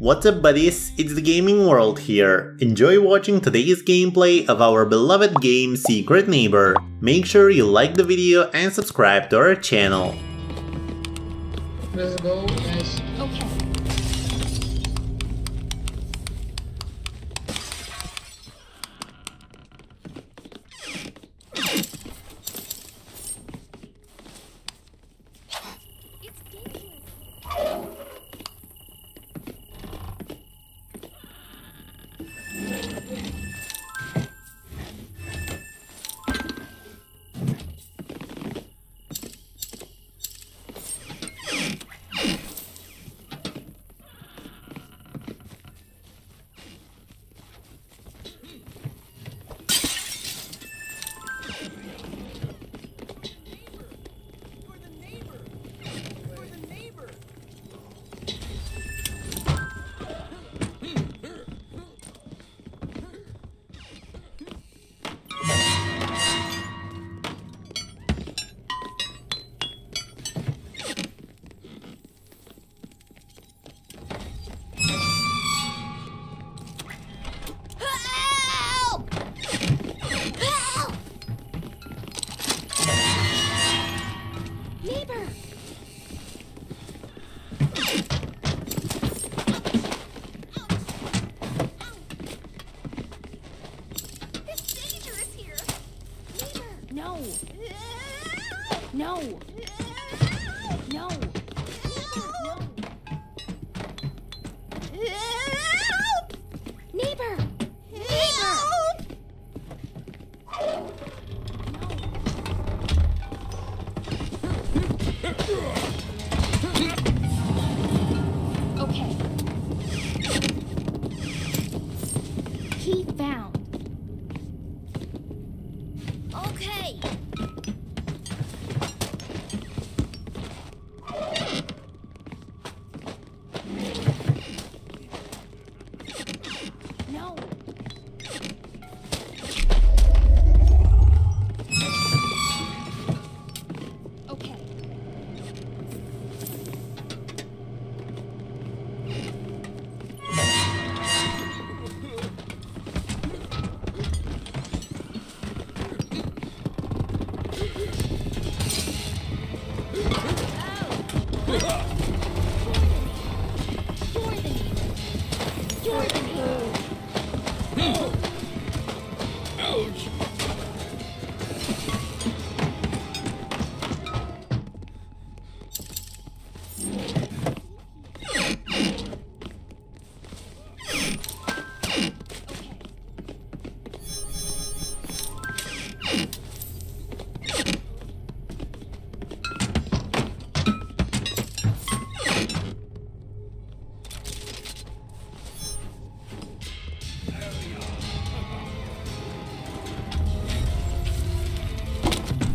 What's up buddies, it's the gaming world here. Enjoy watching today's gameplay of our beloved game Secret Neighbor. Make sure you like the video and subscribe to our channel. Let's go, guys. Okay.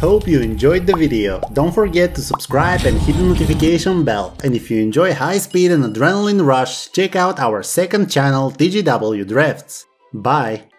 Hope you enjoyed the video. Don't forget to subscribe and hit the notification bell. And if you enjoy high speed and adrenaline rush, check out our second channel TGW Drifts. Bye!